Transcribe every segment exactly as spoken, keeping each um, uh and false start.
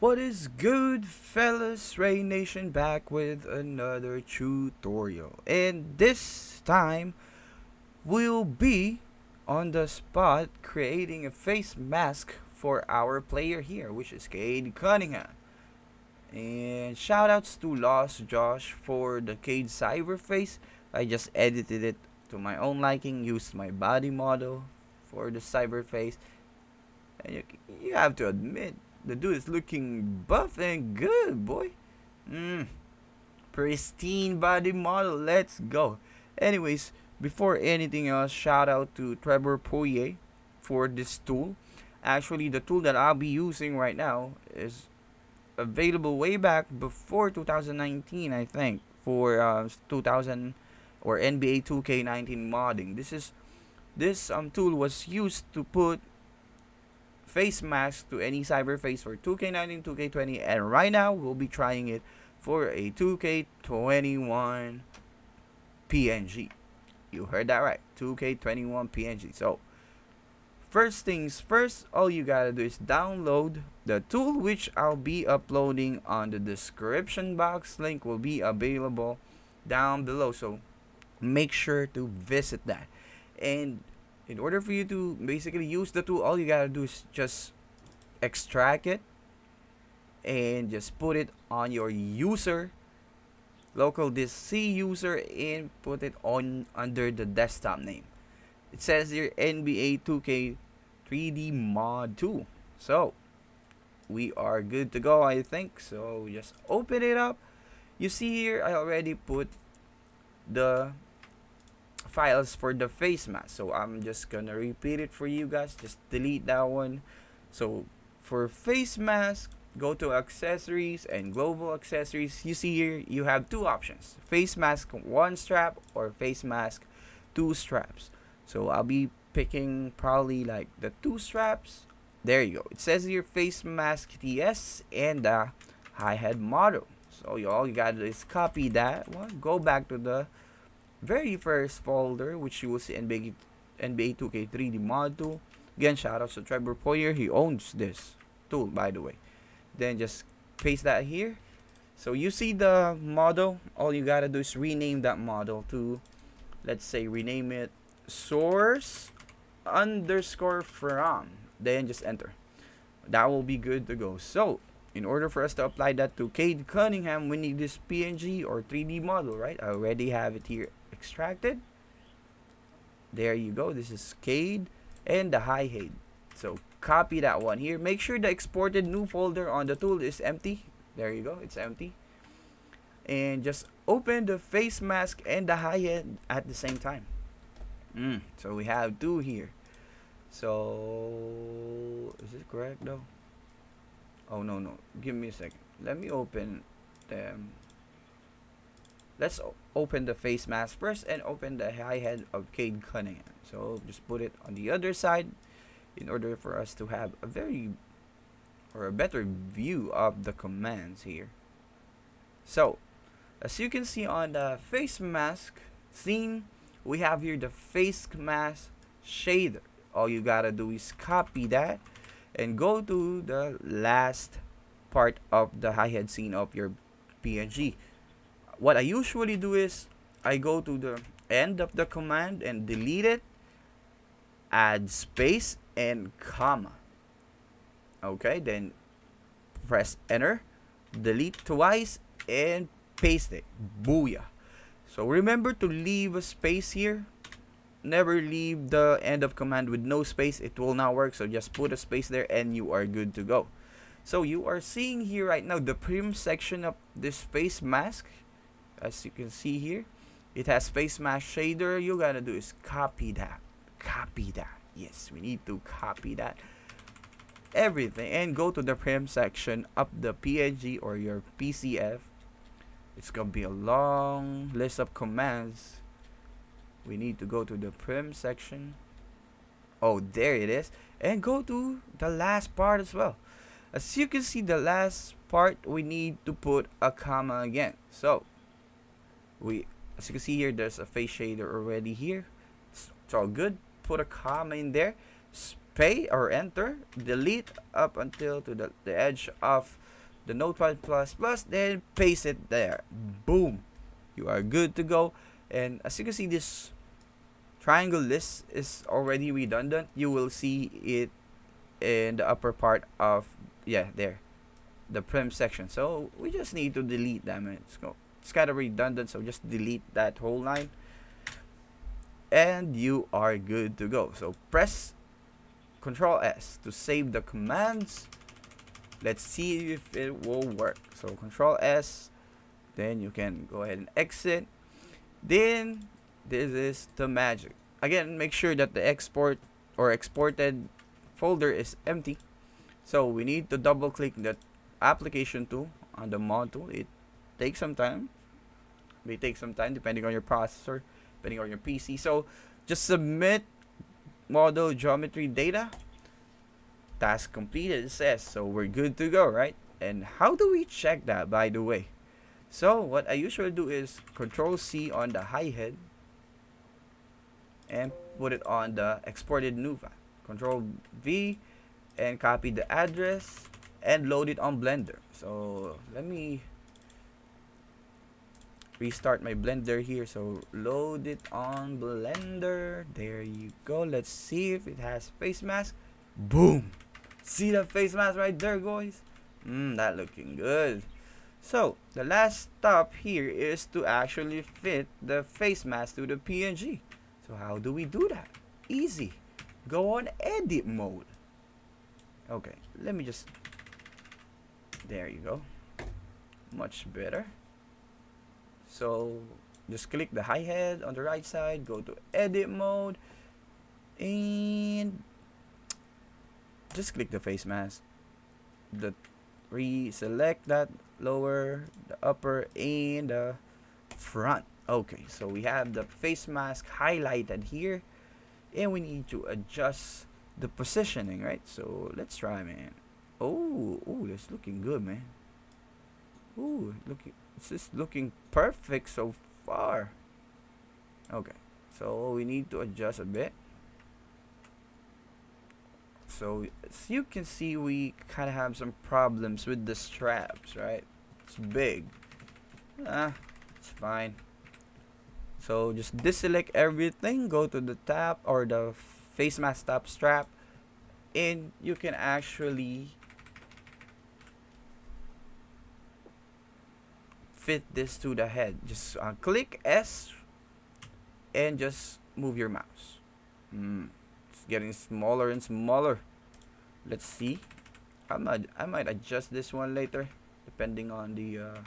What is good, fellas? Ray Nation back with another tutorial, and this time we'll be on the spot creating a face mask for our player here, which is Cade Cunningham. And shoutouts to Los Josh for the Cade cyber face. I just edited it to my own liking, used my body model for the cyber face, and you, you have to admit, the dude is looking buff and good, boy. Mm. Pristine body model. Let's go. Anyways, before anything else, shout out to Trevor Poirier for this tool. Actually, the tool that I'll be using right now is available way back before two thousand nineteen, I think, for uh, two thousand or N B A two K nineteen modding. This is this um tool was used to put face mask to any cyber face for two K nineteen, two K twenty, and right now we'll be trying it for a two K twenty-one P N G. You heard that right, two K twenty-one P N G. So first things first, all you gotta do is download the tool, which I'll be uploading on the description box. Link will be available down below, so make sure to visit that. And in order for you to basically use the tool, all you gotta do is just extract it and just put it on your user, local disk C user, and put it on under the desktop name. It says here N B A two K three D Mod two. So we are good to go, I think. So just open it up. You see here, I already put the files for the face mask, so I'm just gonna repeat it for you guys. Just delete that one. So for face mask, go to accessories and global accessories. You see here, you have two options: face mask one strap or face mask two straps. So I'll be picking probably like the two straps. There you go. It says here face mask T S and the hi-hat model. So you all you gotta do is copy that one, go back to the very first folder, which you will see N B A two K three D Mod two. Again, shout out to Trevor Poirier. He owns this tool, by the way. Then just paste that here. So you see the model. All you gotta do is rename that model to, let's say, rename it source underscore from. Then just enter. That will be good to go. So in order for us to apply that to Cade Cunningham, we need this P N G or three D model, right? I already have it here extracted. There you go. This is Cade and the hi-hat. So copy that one here. Make sure the exported new folder on the tool is empty. There you go. It's empty. And just open the face mask and the hi-hat at the same time. Mm, so we have two here. So is this correct though? Oh, no, no. Give me a second. Let me open them. Let's open the face mask first and open the hi-hat of Cade Cunningham. So just put it on the other side in order for us to have a very or a better view of the commands here. So as you can see on the face mask scene, we have here the face mask shader. All you gotta do is copy that and go to the last part of the hi-hat scene of your P N G. What I usually do is I go to the end of the command and delete it, add space and comma. Okay, then press enter, delete twice, and paste it. Booyah. So remember to leave a space here. Never leave the end of command with no space. It will not work. So just put a space there and you are good to go. So you are seeing here right now the prim section of this face mask. As you can see here, it has face mask shader. You gotta do is copy that. Copy that. Yes, we need to copy that. Everything. And go to the prim section of the P N G or your P C F. It's gonna be a long list of commands. We need to go to the prim section. Oh, there it is. And go to the last part as well. As you can see, the last part, we need to put a comma again. So we, as you can see here, there's a face shader already here. It's, it's all good. Put a comma in there, pay or enter, delete up until to the, the edge of the Notepad plus plus, then paste it there. Boom, you are good to go. And as you can see, this triangle list is already redundant. You will see it in the upper part of, yeah, there, the prim section. So we just need to delete them. It's, it's kind of redundant, so just delete that whole line and you are good to go. So press Control S to save the commands. Let's see if it will work. So Control S, then you can go ahead and exit. Then this is the magic. Again, make sure that the export or exported folder is empty. So we need to double click the application tool on the mod tool. It takes some time. It may take some time depending on your processor, depending on your P C. So just submit model geometry data. Task completed, it says. So we're good to go, right? And how do we check that, by the way? So what I usually do is Control C on the high head and put it on the exported new file. Control V and copy the address and load it on Blender. So let me restart my Blender here. So load it on Blender. There you go. Let's see if it has face mask. Boom! See the face mask right there, guys? Mmm, that looking good. So the last stop here is to actually fit the face mask to the P N G. So how do we do that? Easy. Go on edit mode. Okay, let me just, there you go, much better. So just click the high head on the right side, go to edit mode, and just click the face mask, the reselect that lower, the upper, and the front. Okay, so we have the face mask highlighted here, and we need to adjust the positioning, right? So let's try, man. Oh, oh, that's looking good, man. Oh, looking, this is looking perfect so far. Okay, so we need to adjust a bit. So as you can see, we kind of have some problems with the straps, right? It's big. Ah, it's fine. So just deselect everything, go to the tab or the face mask top strap, and you can actually fit this to the head. Just uh, click S and just move your mouse. Mm. Getting smaller and smaller. Let's see, I might I might adjust this one later depending on the uh,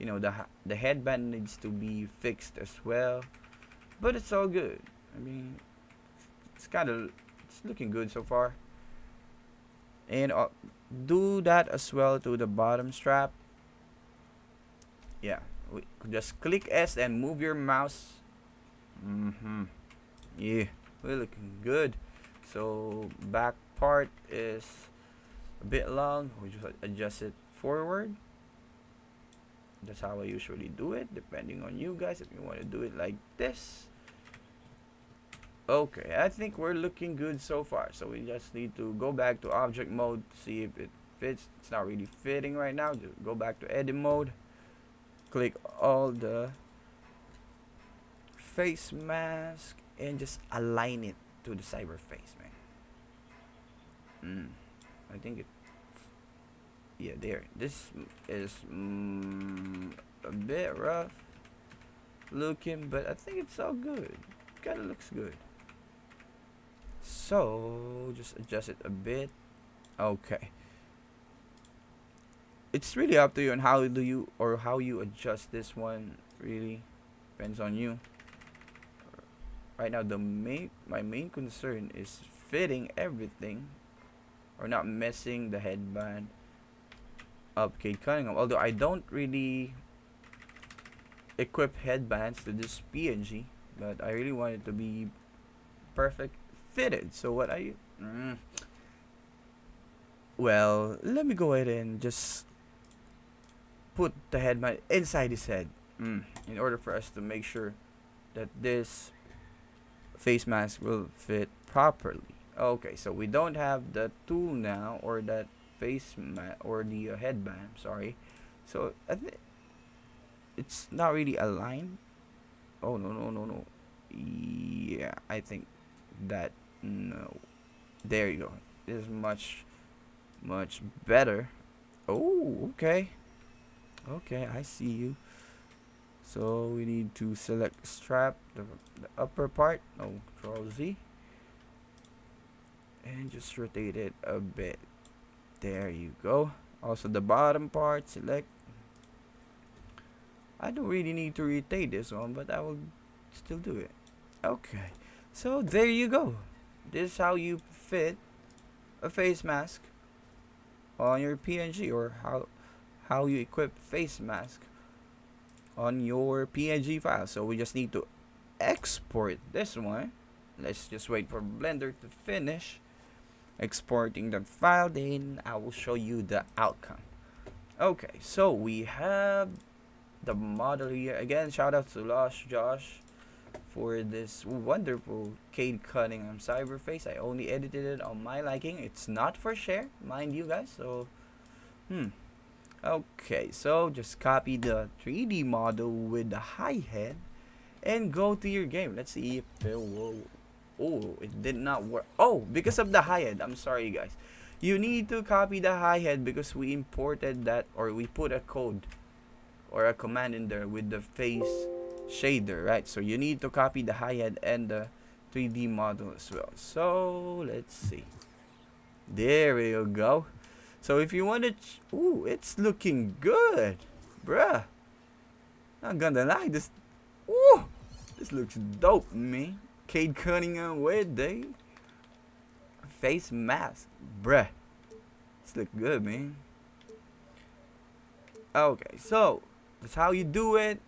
you know, the the headband needs to be fixed as well, but it's all good. I mean, it's kind of, it's looking good so far. And I'll do that as well to the bottom strap. Yeah, we just click S and move your mouse. Mm-hmm. Yeah, we're looking good. So back part is a bit long, we just adjust it forward. That's how I usually do it, depending on you guys if you want to do it like this. Okay, I think we're looking good so far. So we just need to go back to object mode to see if it fits. It's not really fitting right now. Just go back to edit mode, click all the face mask, and just align it to the cyber face, man. Mm, I think it, yeah, there. This is mm, a bit rough looking, but I think it's all good. Kind of looks good. So just adjust it a bit. Okay, it's really up to you on how do you or how you adjust this one. Really depends on you. Right now, the main my main concern is fitting everything or not messing the headband up Cade Cunningham, although I don't really equip headbands to this P N G, but I really want it to be perfect fitted. So what I mm, well, let me go ahead and just put the headband inside his head mm, in order for us to make sure that this face mask will fit properly. Okay, so we don't have the tool now, or that face mat, or the uh, headband, sorry. So I think it's not really aligned. Oh, no, no, no, no. Yeah, I think that, no. There you go. This is much, much better. Oh, okay. Okay, I see you. So we need to select strap, the, the upper part. Oh, Control Z. And just rotate it a bit. There you go. Also the bottom part, select. I don't really need to rotate this one, but I will still do it. Okay, so there you go. This is how you fit a face mask on your P N G, or how how you equip face mask on your P N G file. So we just need to export this one. Let's just wait for Blender to finish exporting the file, then I will show you the outcome. Okay, so we have the model here. Again, shout out to Los Josh for this wonderful Cade Cunningham cyberface. I only edited it on my liking. It's not for share, mind you guys. So hmm okay, so just copy the three D model with the high head and go to your game. Let's see if it will. Oh, it did not work. Oh, because of the high head. I'm sorry guys, you need to copy the high head because we imported that, or we put a code or a command in there with the face shader, right? So you need to copy the high head and the three D model as well. So let's see, there we go. So if you want to, ooh, it's looking good, bruh. Not gonna lie, this, ooh, this looks dope, man. Cade Cunningham with the face mask, bruh. This look good, man. Okay, so that's how you do it.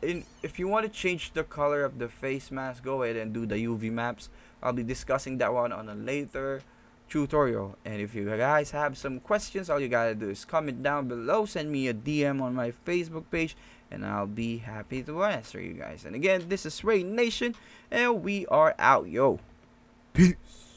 In, if you want to change the color of the face mask, go ahead and do the U V maps. I'll be discussing that one on a later tutorial. And if you guys have some questions, all you gotta do is comment down below, send me a D M on my Facebook page, and I'll be happy to answer you guys. And again, this is Ray Nation, and we are out, yo. Peace.